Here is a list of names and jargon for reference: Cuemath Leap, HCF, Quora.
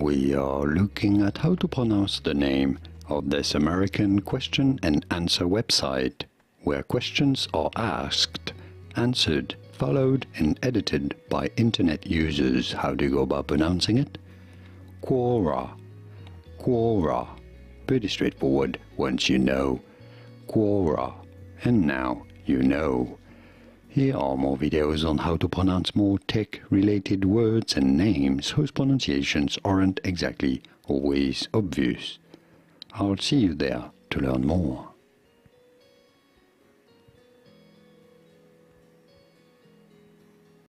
We are looking at how to pronounce the name of this American question and answer website, where questions are asked, answered, followed and edited by internet users. How do you go about pronouncing it? Quora. Quora. Pretty straightforward once you know. Quora. And now you know. Here are more videos on how to pronounce more tech-related words and names whose pronunciations aren't exactly always obvious. I'll see you there to learn more.